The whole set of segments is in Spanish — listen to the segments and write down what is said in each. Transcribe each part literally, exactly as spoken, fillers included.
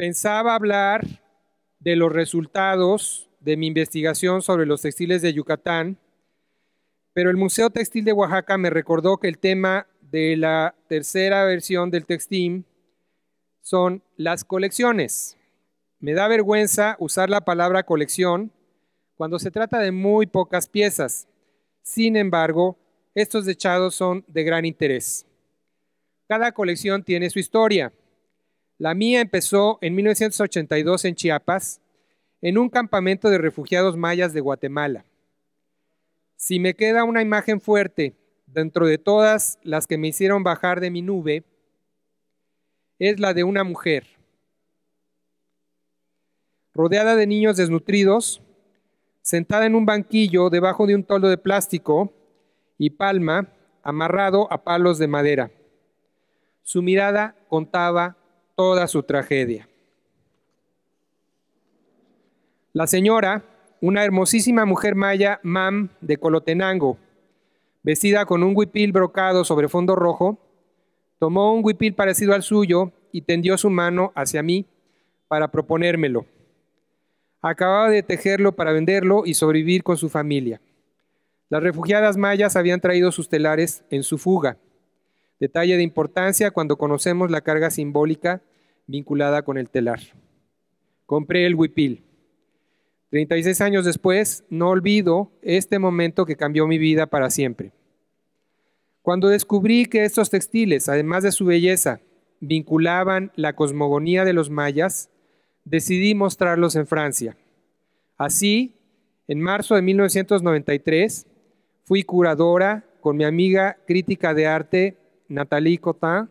pensaba hablar de los resultados de mi investigación sobre los textiles de Yucatán, pero el Museo Textil de Oaxaca me recordó que el tema de la tercera versión del Textim son las colecciones. Me da vergüenza usar la palabra colección cuando se trata de muy pocas piezas. Sin embargo, estos dechados son de gran interés. Cada colección tiene su historia. La mía empezó en mil novecientos ochenta y dos en Chiapas, en un campamento de refugiados mayas de Guatemala. Si me queda una imagen fuerte dentro de todas las que me hicieron bajar de mi nube, es la de una mujer, rodeada de niños desnutridos, sentada en un banquillo debajo de un toldo de plástico y palma amarrado a palos de madera. Su mirada contaba toda su tragedia. La señora, una hermosísima mujer maya, mam de Colotenango, vestida con un huipil brocado sobre fondo rojo, tomó un huipil parecido al suyo y tendió su mano hacia mí para proponérmelo. Acababa de tejerlo para venderlo y sobrevivir con su familia. Las refugiadas mayas habían traído sus telares en su fuga, detalle de importancia cuando conocemos la carga simbólica vinculada con el telar. Compré el huipil. treinta y seis años después, no olvido este momento que cambió mi vida para siempre. Cuando descubrí que estos textiles, además de su belleza, vinculaban la cosmogonía de los mayas, decidí mostrarlos en Francia. Así, en marzo de mil novecientos noventa y tres, fui curadora con mi amiga crítica de arte, Nathalie Cotin,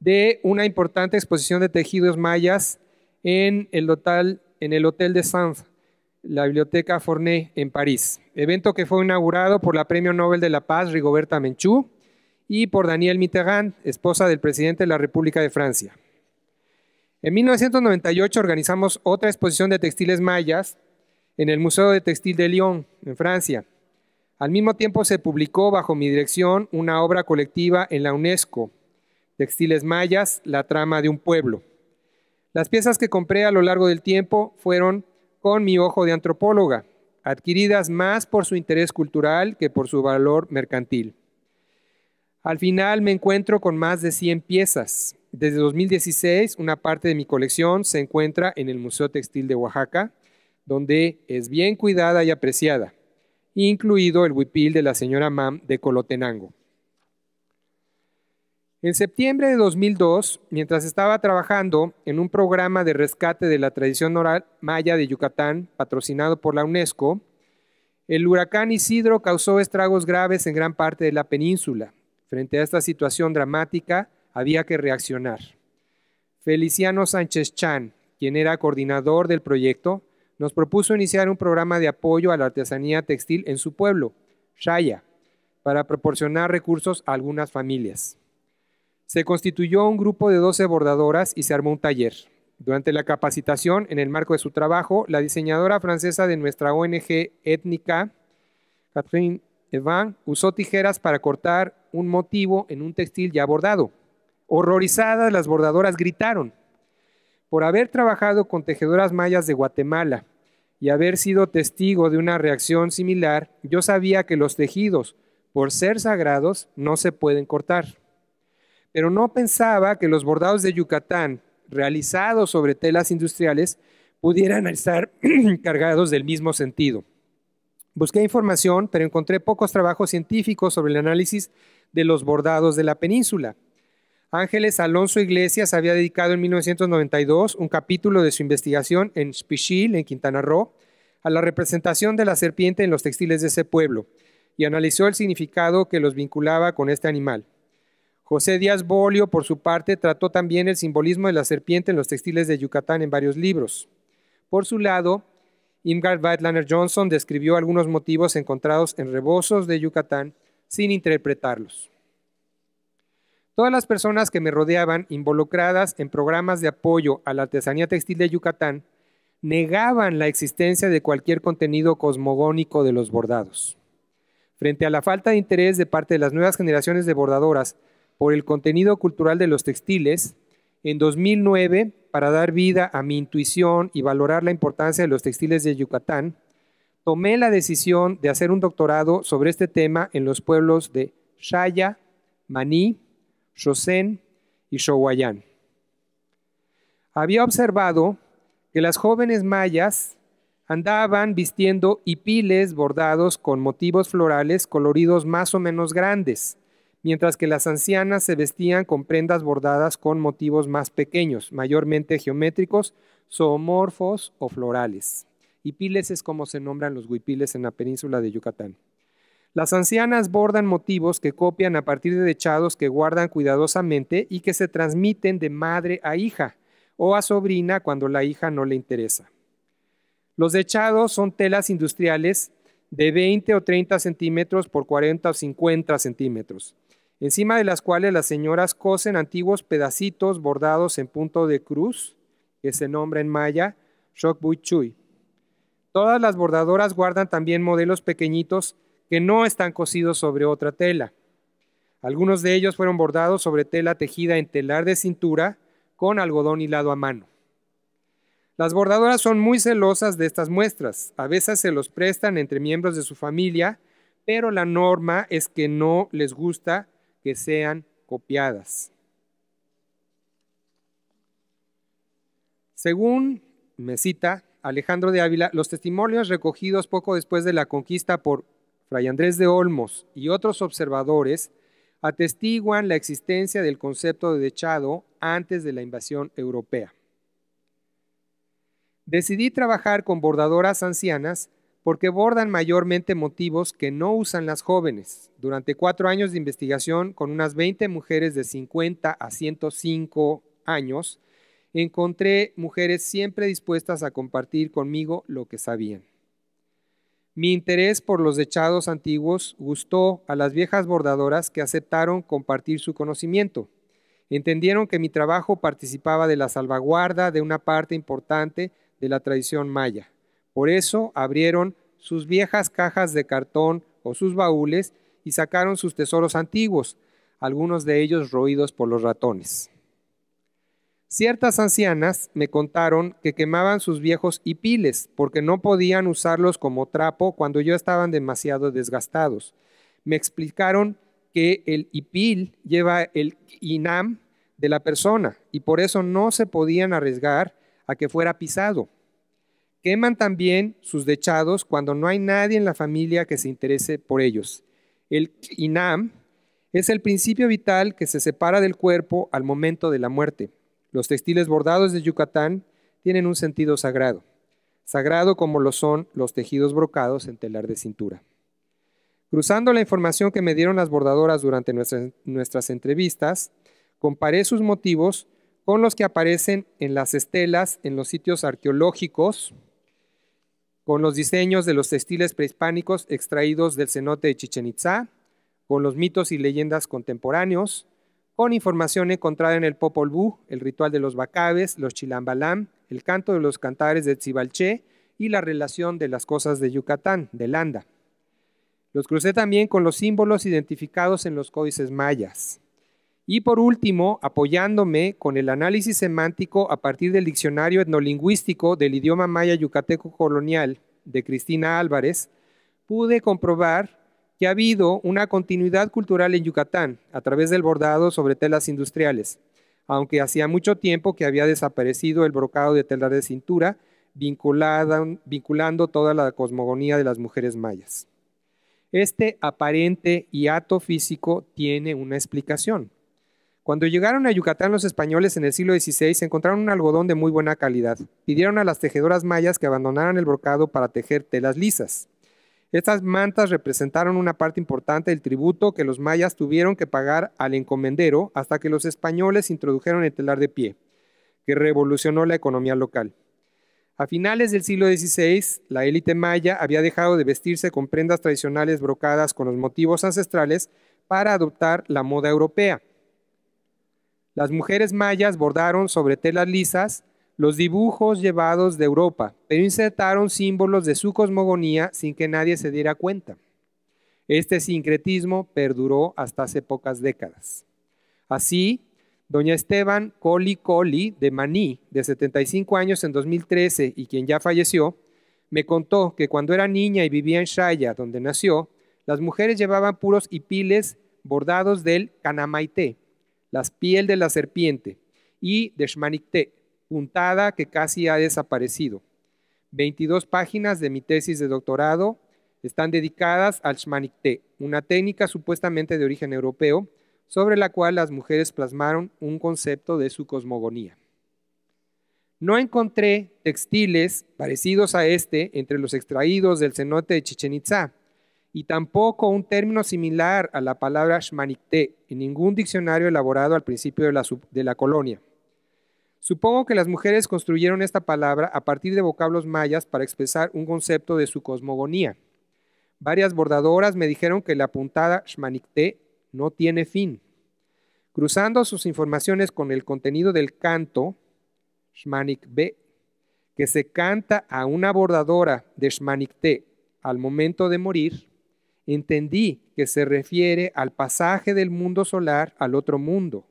de una importante exposición de tejidos mayas en el hotel, en el Hotel de Sens, la Biblioteca Forney en París, evento que fue inaugurado por la Premio Nobel de la Paz Rigoberta Menchú y por Danielle Mitterrand, esposa del presidente de la República de Francia. En mil novecientos noventa y ocho organizamos otra exposición de textiles mayas en el Museo de Textil de Lyon, en Francia. Al mismo tiempo se publicó bajo mi dirección una obra colectiva en la UNESCO, Textiles Mayas, la trama de un pueblo. Las piezas que compré a lo largo del tiempo fueron con mi ojo de antropóloga, adquiridas más por su interés cultural que por su valor mercantil. Al final me encuentro con más de cien piezas. Desde dos mil dieciséis, una parte de mi colección se encuentra en el Museo Textil de Oaxaca, donde es bien cuidada y apreciada, incluido el huipil de la señora mam de Colotenango. En septiembre de dos mil dos, mientras estaba trabajando en un programa de rescate de la tradición oral maya de Yucatán, patrocinado por la UNESCO, el huracán Isidro causó estragos graves en gran parte de la península. Frente a esta situación dramática, había que reaccionar. Feliciano Sánchez Chan, quien era coordinador del proyecto, nos propuso iniciar un programa de apoyo a la artesanía textil en su pueblo, Xaya, para proporcionar recursos a algunas familias. Se constituyó un grupo de doce bordadoras y se armó un taller. Durante la capacitación, en el marco de su trabajo, la diseñadora francesa de nuestra O N G étnica, Catherine Evan, usó tijeras para cortar un motivo en un textil ya bordado. Horrorizadas, las bordadoras gritaron. Por haber trabajado con tejedoras mayas de Guatemala y haber sido testigo de una reacción similar, yo sabía que los tejidos, por ser sagrados, no se pueden cortar. Pero no pensaba que los bordados de Yucatán, realizados sobre telas industriales, pudieran estar cargados del mismo sentido. Busqué información, pero encontré pocos trabajos científicos sobre el análisis de los bordados de la península. Ángeles Alonso Iglesias había dedicado en mil novecientos noventa y dos un capítulo de su investigación en X-Pichil, en Quintana Roo, a la representación de la serpiente en los textiles de ese pueblo y analizó el significado que los vinculaba con este animal. José Díaz Bolio, por su parte, trató también el simbolismo de la serpiente en los textiles de Yucatán en varios libros. Por su lado, Ingrid Weidlanner-Johnson describió algunos motivos encontrados en rebozos de Yucatán sin interpretarlos. Todas las personas que me rodeaban involucradas en programas de apoyo a la artesanía textil de Yucatán negaban la existencia de cualquier contenido cosmogónico de los bordados. Frente a la falta de interés de parte de las nuevas generaciones de bordadoras por el contenido cultural de los textiles, en dos mil nueve para dar vida a mi intuición y valorar la importancia de los textiles de Yucatán, tomé la decisión de hacer un doctorado sobre este tema en los pueblos de Xaya, Maní, Xocén y Showayán. Había observado que las jóvenes mayas andaban vistiendo hipiles bordados con motivos florales coloridos más o menos grandes, mientras que las ancianas se vestían con prendas bordadas con motivos más pequeños, mayormente geométricos, zoomorfos o florales. Hipiles es como se nombran los huipiles en la península de Yucatán. Las ancianas bordan motivos que copian a partir de dechados que guardan cuidadosamente y que se transmiten de madre a hija o a sobrina cuando la hija no le interesa. Los dechados son telas industriales de veinte o treinta centímetros por cuarenta o cincuenta centímetros, encima de las cuales las señoras cosen antiguos pedacitos bordados en punto de cruz, que se nombra en maya Xocbuchuy. Todas las bordadoras guardan también modelos pequeñitos que no están cosidos sobre otra tela. Algunos de ellos fueron bordados sobre tela tejida en telar de cintura con algodón hilado a mano. Las bordadoras son muy celosas de estas muestras, a veces se los prestan entre miembros de su familia, pero la norma es que no les gusta que sean copiadas. Según me cita Alejandro de Ávila, los testimonios recogidos poco después de la conquista por Fray Andrés de Olmos y otros observadores atestiguan la existencia del concepto de dechado antes de la invasión europea. Decidí trabajar con bordadoras ancianas porque bordan mayormente motivos que no usan las jóvenes. Durante cuatro años de investigación, con unas veinte mujeres de cincuenta a ciento cinco años, encontré mujeres siempre dispuestas a compartir conmigo lo que sabían. Mi interés por los dechados antiguos gustó a las viejas bordadoras que aceptaron compartir su conocimiento. Entendieron que mi trabajo participaba de la salvaguarda de una parte importante de la tradición maya. Por eso abrieron sus viejas cajas de cartón o sus baúles y sacaron sus tesoros antiguos, algunos de ellos roídos por los ratones. Ciertas ancianas me contaron que quemaban sus viejos hipiles porque no podían usarlos como trapo cuando ya estaban demasiado desgastados. Me explicaron que el hipil lleva el inam de la persona y por eso no se podían arriesgar a que fuera pisado. Queman también sus dechados cuando no hay nadie en la familia que se interese por ellos. El inam es el principio vital que se separa del cuerpo al momento de la muerte. Los textiles bordados de Yucatán tienen un sentido sagrado, sagrado como lo son los tejidos brocados en telar de cintura. Cruzando la información que me dieron las bordadoras durante nuestras, nuestras entrevistas, comparé sus motivos con los que aparecen en las estelas, en los sitios arqueológicos, con los diseños de los textiles prehispánicos extraídos del cenote de Chichén Itzá, con los mitos y leyendas contemporáneos, con información encontrada en el Popol Vuh, el ritual de los bacabes, los Chilambalam, el canto de los cantares de Tzibalché y la relación de las cosas de Yucatán, de Landa. Los crucé también con los símbolos identificados en los códices mayas. Y por último, apoyándome con el análisis semántico a partir del Diccionario Etnolingüístico del Idioma Maya Yucateco Colonial de Cristina Álvarez, pude comprobar que ha habido una continuidad cultural en Yucatán a través del bordado sobre telas industriales, aunque hacía mucho tiempo que había desaparecido el brocado de telar de cintura, vinculando toda la cosmogonía de las mujeres mayas. Este aparente hiato físico tiene una explicación. Cuando llegaron a Yucatán los españoles en el siglo dieciséis, encontraron un algodón de muy buena calidad. Pidieron a las tejedoras mayas que abandonaran el brocado para tejer telas lisas. Estas mantas representaron una parte importante del tributo que los mayas tuvieron que pagar al encomendero hasta que los españoles introdujeron el telar de pie, que revolucionó la economía local. A finales del siglo dieciséis, la élite maya había dejado de vestirse con prendas tradicionales brocadas con los motivos ancestrales para adoptar la moda europea. Las mujeres mayas bordaron sobre telas lisas los dibujos llevados de Europa, pero insertaron símbolos de su cosmogonía sin que nadie se diera cuenta. Este sincretismo perduró hasta hace pocas décadas. Así, Doña Esteban Coli Coli de Maní, de setenta y cinco años en dos mil trece y quien ya falleció, me contó que cuando era niña y vivía en Xaya, donde nació, las mujeres llevaban puros hipiles bordados del canamaité, la piel de la serpiente, y de shmanicté, puntada que casi ha desaparecido. veintidós páginas de mi tesis de doctorado están dedicadas al shmanicté, una técnica supuestamente de origen europeo, sobre la cual las mujeres plasmaron un concepto de su cosmogonía. No encontré textiles parecidos a este entre los extraídos del cenote de Chichén Itzá y tampoco un término similar a la palabra shmanicté en ningún diccionario elaborado al principio de la, de la colonia. Supongo que las mujeres construyeron esta palabra a partir de vocablos mayas para expresar un concepto de su cosmogonía. Varias bordadoras me dijeron que la puntada shmanicté no tiene fin. Cruzando sus informaciones con el contenido del canto shmanicbe, que se canta a una bordadora de shmanicté al momento de morir, entendí que se refiere al pasaje del mundo solar al otro mundo.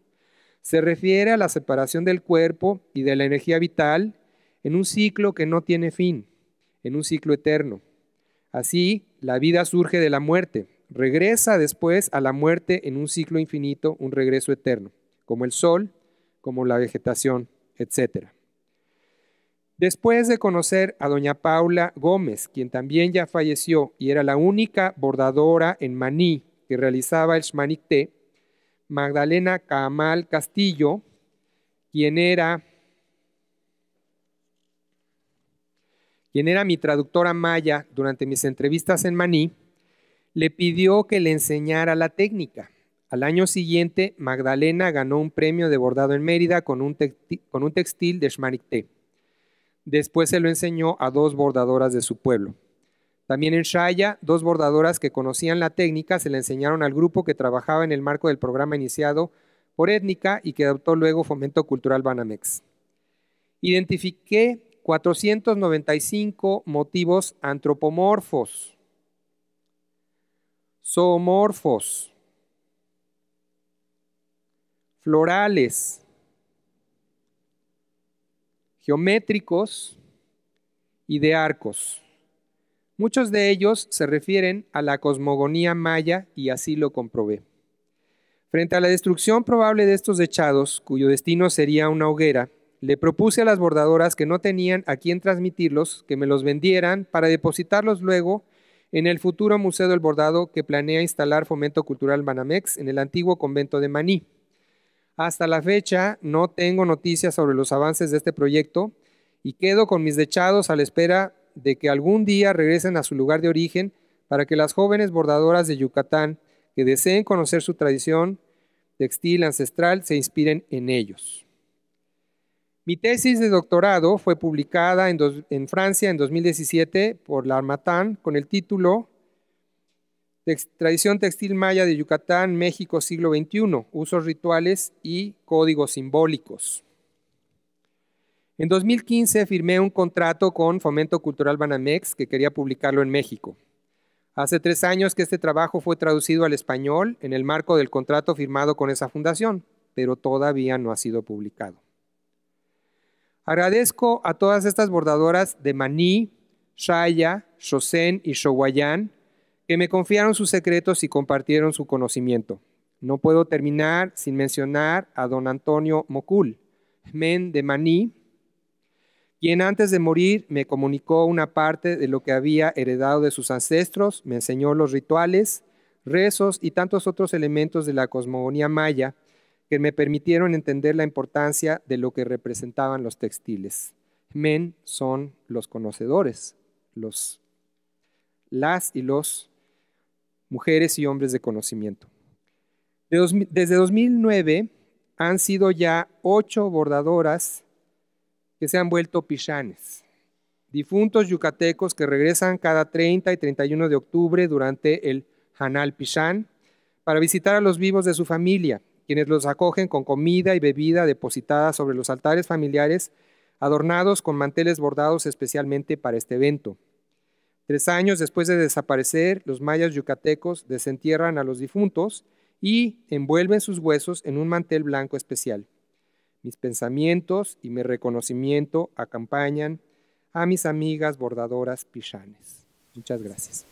Se refiere a la separación del cuerpo y de la energía vital en un ciclo que no tiene fin, en un ciclo eterno. Así, la vida surge de la muerte. Regresa después a la muerte en un ciclo infinito, un regreso eterno, como el sol, como la vegetación, etcétera. Después de conocer a doña Paula Gómez, quien también ya falleció y era la única bordadora en Maní que realizaba el shmanicté, Magdalena Camal Castillo, quien era, quien era mi traductora maya durante mis entrevistas en Maní, le pidió que le enseñara la técnica. Al año siguiente, Magdalena ganó un premio de bordado en Mérida con un, con un textil de shmanicté. Después se lo enseñó a dos bordadoras de su pueblo. También en Xaya, dos bordadoras que conocían la técnica se la enseñaron al grupo que trabajaba en el marco del programa iniciado por Étnica y que adoptó luego Fomento Cultural Banamex. Identifiqué cuatrocientos noventa y cinco motivos antropomorfos, zoomorfos, florales, geométricos y de arcos. Muchos de ellos se refieren a la cosmogonía maya y así lo comprobé. Frente a la destrucción probable de estos dechados, cuyo destino sería una hoguera, le propuse a las bordadoras que no tenían a quién transmitirlos, que me los vendieran para depositarlos luego en el futuro Museo del Bordado que planea instalar Fomento Cultural Banamex en el antiguo convento de Maní. Hasta la fecha no tengo noticias sobre los avances de este proyecto y quedo con mis dechados a la espera de que algún día regresen a su lugar de origen para que las jóvenes bordadoras de Yucatán que deseen conocer su tradición textil ancestral se inspiren en ellos. Mi tesis de doctorado fue publicada en, dos, en Francia en dos mil diecisiete por L'Harmattan con el título Tradición textil maya de Yucatán, México, siglo veintiuno, usos rituales y códigos simbólicos. En dos mil quince firmé un contrato con Fomento Cultural Banamex que quería publicarlo en México. Hace tres años que este trabajo fue traducido al español en el marco del contrato firmado con esa fundación, pero todavía no ha sido publicado. Agradezco a todas estas bordadoras de Maní, Xaya, Xocén y Showayán que me confiaron sus secretos y compartieron su conocimiento. No puedo terminar sin mencionar a don Antonio Mocul, men de Maní, quien antes de morir me comunicó una parte de lo que había heredado de sus ancestros, me enseñó los rituales, rezos y tantos otros elementos de la cosmogonía maya que me permitieron entender la importancia de lo que representaban los textiles. Men son los conocedores, los, las y los mujeres y hombres de conocimiento. Desde dos mil nueve han sido ya ocho bordadoras que se han vuelto pichanes, difuntos yucatecos que regresan cada treinta y treinta y uno de octubre durante el Hanal Pichán para visitar a los vivos de su familia, quienes los acogen con comida y bebida depositada sobre los altares familiares, adornados con manteles bordados especialmente para este evento. Tres años después de desaparecer, los mayas yucatecos desentierran a los difuntos y envuelven sus huesos en un mantel blanco especial. Mis pensamientos y mi reconocimiento acompañan a mis amigas bordadoras pichanes. Muchas gracias.